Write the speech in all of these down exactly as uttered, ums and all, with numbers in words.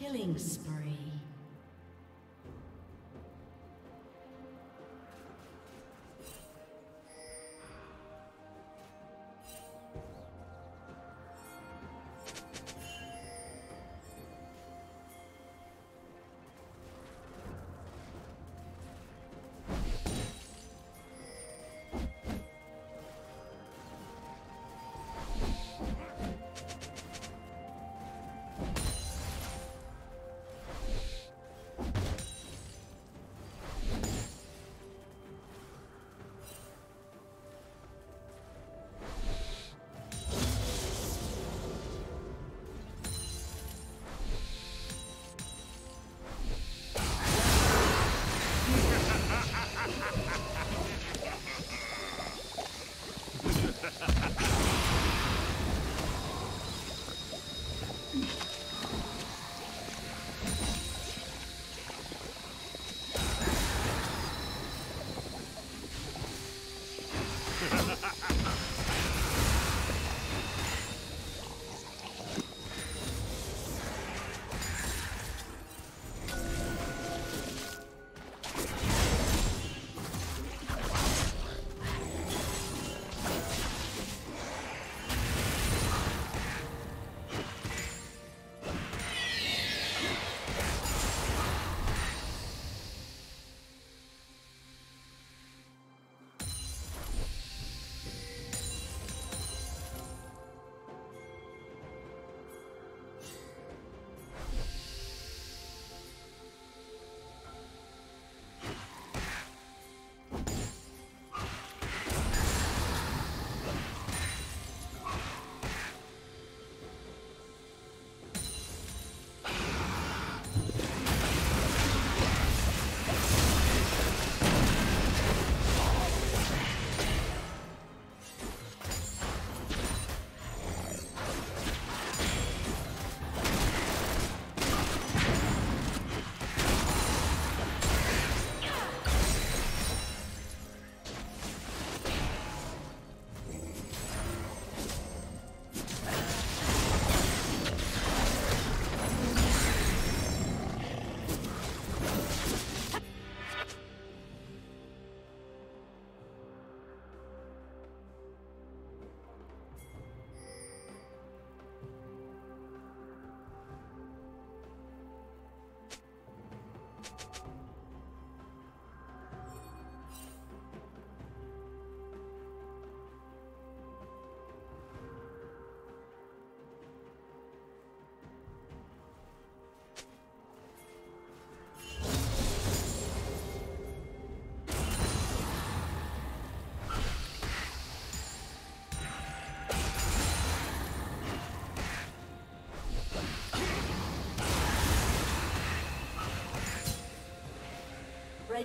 Killing spree. The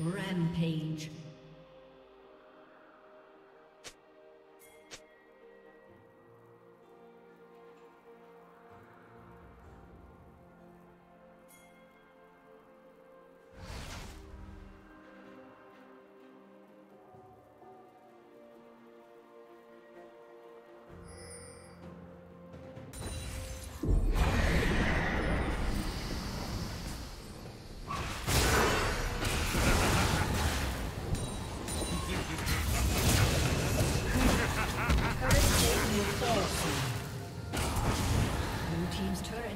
Rampage.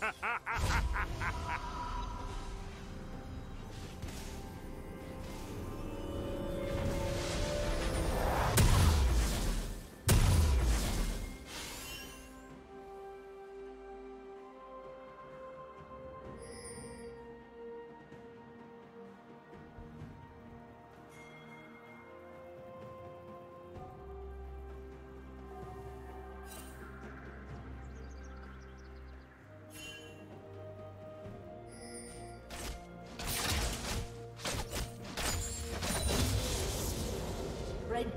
Ha ha ha ha! The red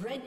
Red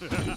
Ha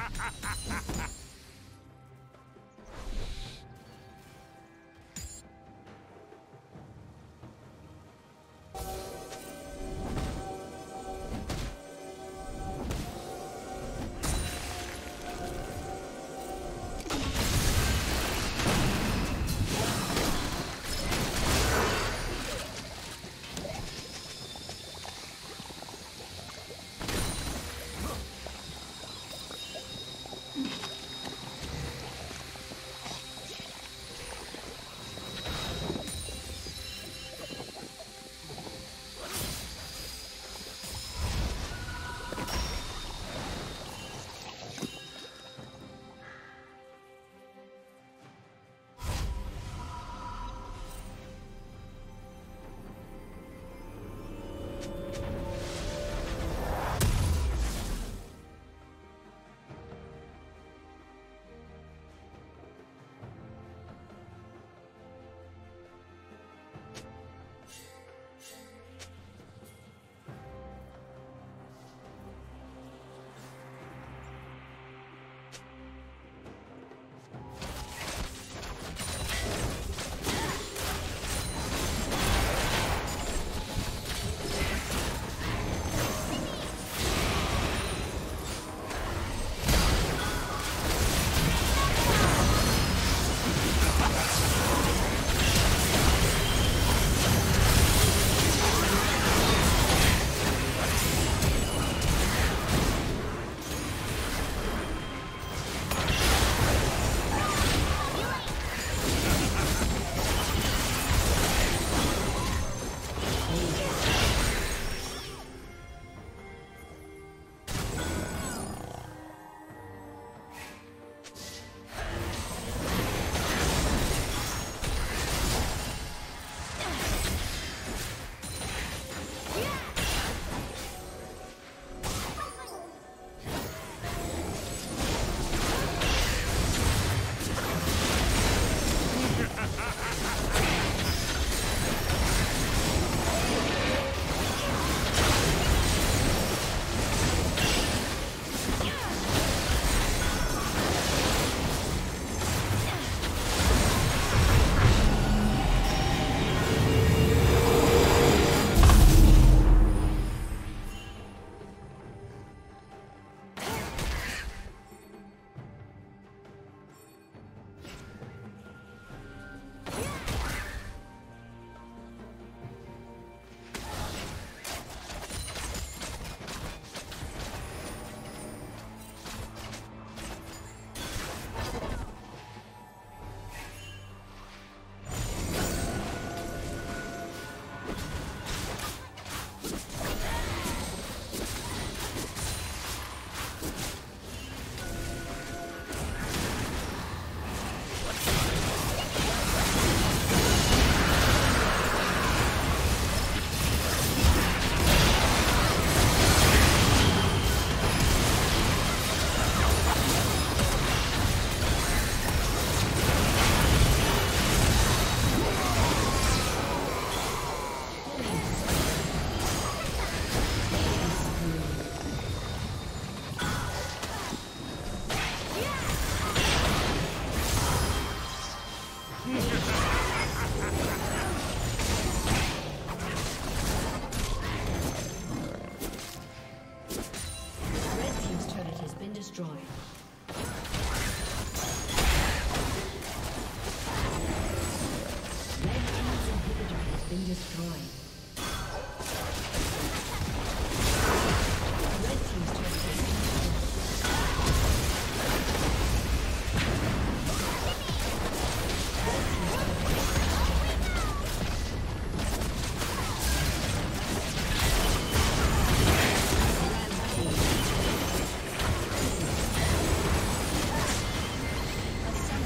ha ha!